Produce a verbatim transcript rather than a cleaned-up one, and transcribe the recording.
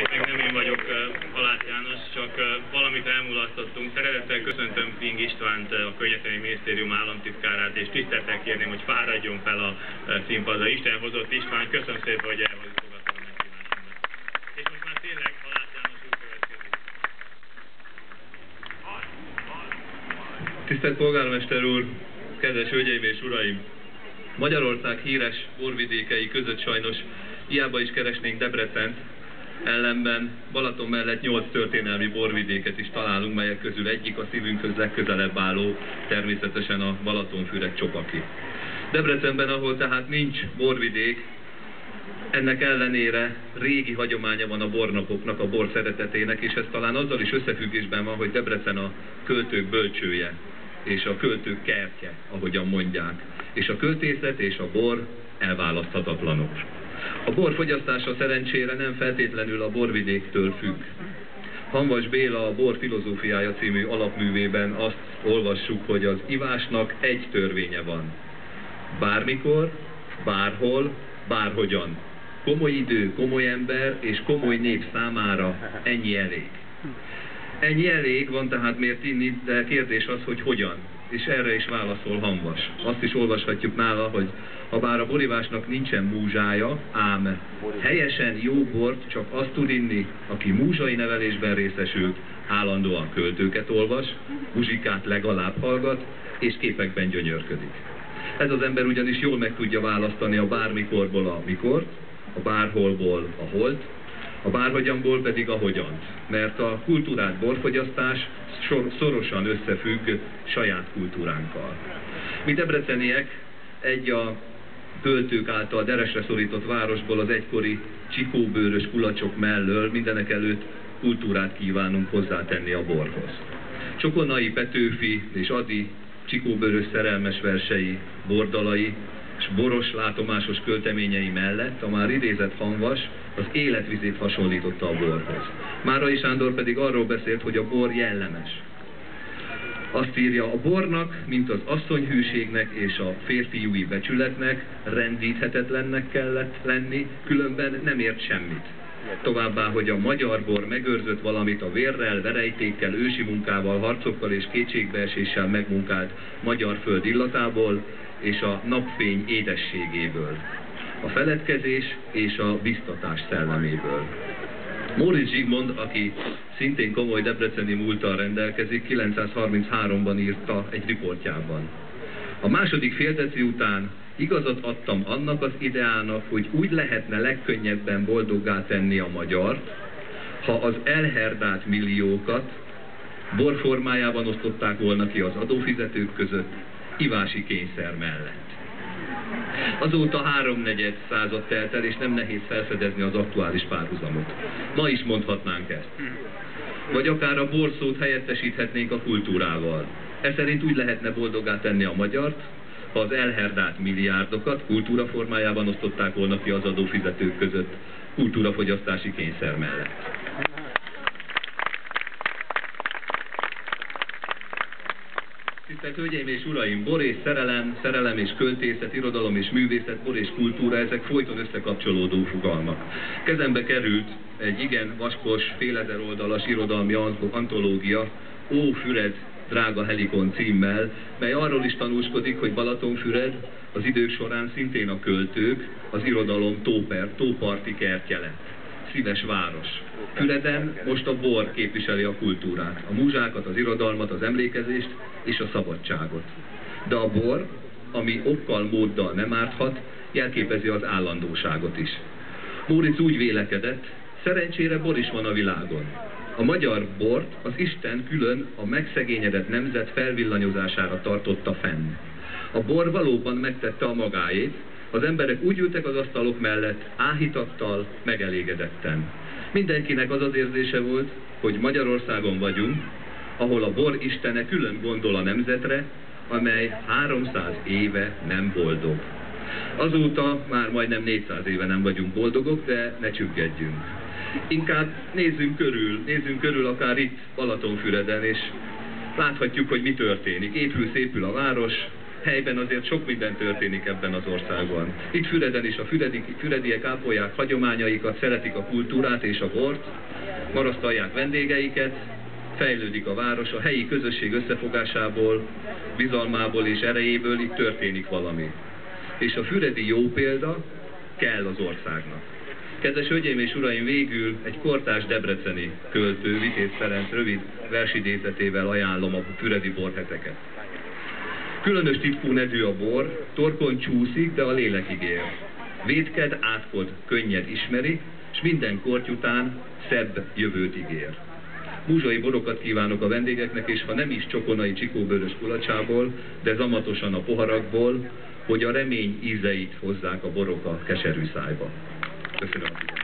Sziasztok, nem én vagyok Valáti János, csak valamit elmulasztottunk. Szeretettel köszöntöm Vigh Istvánt, a Környezetvédelmi Minisztérium államtitkárát, és tisztelettel kérném, hogy fáradjon fel a színpadra. Isten hozott István, köszönöm szépen, hogy elhozott. Tisztelt polgármester úr, kedves hölgyeim és uraim! Magyarország híres borvidékei között sajnos hiába is keresnénk Debrecent, ellenben Balaton mellett nyolc történelmi borvidéket is találunk, melyek közül egyik a szívünkhöz legközelebb álló, természetesen a Balatonfüred Csopaki. Debrecenben, ahol tehát nincs borvidék, ennek ellenére régi hagyománya van a bornapoknak, a bor szeretetének, és ez talán azzal is összefüggésben van, hogy Debrecen a költők bölcsője és a költők kertje, ahogyan mondják. És a költészet és a bor elválaszthatatlanok. A bor fogyasztása szerencsére nem feltétlenül a borvidéktől függ. Hamvas Béla a Bor filozófiája című alapművében azt olvassuk, hogy az ivásnak egy törvénye van. Bármikor, bárhol, bárhogyan. Komoly idő, komoly ember és komoly nép számára ennyi elég. Ennyi elég van tehát miért inni, de kérdés az, hogy hogyan. És erre is válaszol Hamvas. Azt is olvashatjuk nála, hogy ha bár a borivásnak nincsen múzsája, ám helyesen jó bort csak azt tud inni, aki múzsai nevelésben részesült, állandóan költőket olvas, muzsikát legalább hallgat, és képekben gyönyörködik. Ez az ember ugyanis jól meg tudja választani a bármikorból a mikort, a bárholból a holt, a bárhogyanból pedig a hogyant, mert a kultúrát borfogyasztás szorosan összefügg saját kultúránkkal. Mi debreceniek egy a költők által deresre szorított városból az egykori csikóbőrös kulacsok mellől mindenek előtt kultúrát kívánunk hozzátenni a borhoz. Csokonai, Petőfi és Adi csikóbőrös szerelmes versei, bordalai, és boros látomásos költeményei mellett a már idézett Hamvas az életvizét hasonlította a borhoz. Márai Sándor pedig arról beszélt, hogy a bor jellemes. Azt írja, a bornak, mint az asszonyhűségnek és a férfiúi becsületnek rendíthetetlennek kellett lenni, különben nem ért semmit. Továbbá, hogy a magyar bor megőrzött valamit a vérrel, verejtékkel, ősi munkával, harcokkal és kétségbeeséssel megmunkált magyar föld illatából és a napfény édességéből, a feledkezés és a biztatás szelleméből. Móricz Zsigmond, aki szintén komoly debreceni múlttal rendelkezik, kilencszázharminchárom-ban írta egy riportjában. A második féldeci után igazat adtam annak az ideának, hogy úgy lehetne legkönnyebben boldoggá tenni a magyart, ha az elherdált milliókat borformájában osztották volna ki az adófizetők között, ivási kényszer mellett. Azóta háromnegyed század telt el, és nem nehéz felfedezni az aktuális párhuzamot. Ma is mondhatnánk ezt. Vagy akár a borszót helyettesíthetnénk a kultúrával. Ez szerint úgy lehetne boldoggá tenni a magyart, ha az elherdált milliárdokat kultúra formájában osztották volna ki az adófizetők között, kultúrafogyasztási kényszer mellett. Tisztelt hölgyeim és uraim, bor és szerelem, szerelem és költészet, irodalom és művészet, bor és kultúra, ezek folyton összekapcsolódó fogalmak. Kezembe került egy igen vaskos, fél ezer oldalas irodalmi antológia, Ó Füred, Drága Helikon címmel, mely arról is tanúskodik, hogy Balatonfüred az idők során szintén a költők, az irodalom tóper, tóparti kertje lett. Szíves város. Füreden most a bor képviseli a kultúrát, a múzsákat, az irodalmat, az emlékezést és a szabadságot. De a bor, ami okkal, móddal nem árthat, jelképezi az állandóságot is. Móricz úgy vélekedett, szerencsére bor is van a világon. A magyar bort az Isten külön a megszegényedett nemzet felvillanyozására tartotta fenn. A bor valóban megtette a magáét, az emberek úgy ültek az asztalok mellett, áhítattal, megelégedetten. Mindenkinek az az érzése volt, hogy Magyarországon vagyunk, ahol a bor istene külön gondol a nemzetre, amely háromszáz éve nem boldog. Azóta már majdnem négyszáz éve nem vagyunk boldogok, de ne csüggedjünk. Inkább nézzünk körül, nézzünk körül akár itt Balatonfüreden, és láthatjuk, hogy mi történik. Épül-szépül a város, helyben azért sok minden történik ebben az országban. Itt Füreden is a füredi, fürediek ápolják hagyományaikat, szeretik a kultúrát és a bort, marasztalják vendégeiket, fejlődik a város, a helyi közösség összefogásából, bizalmából és erejéből itt történik valami. És a füredi jó példa kell az országnak. Kedves hölgyeim és uraim, végül egy kortárs debreceni költő, Vitéz Ferenc rövid versidézetével ajánlom a füredi borheteket. Különös titkú nedű a bor, torkon csúszik, de a lélekig él. Vétked, átkod, könnyed ismeri, s minden korty után szebb jövőt ígér. Múzsai borokat kívánok a vendégeknek, és ha nem is csokonai csikóbőrös kulacsából, de zamatosan a poharakból, hogy a remény ízeit hozzák a borok a keserű szájba. Köszönöm.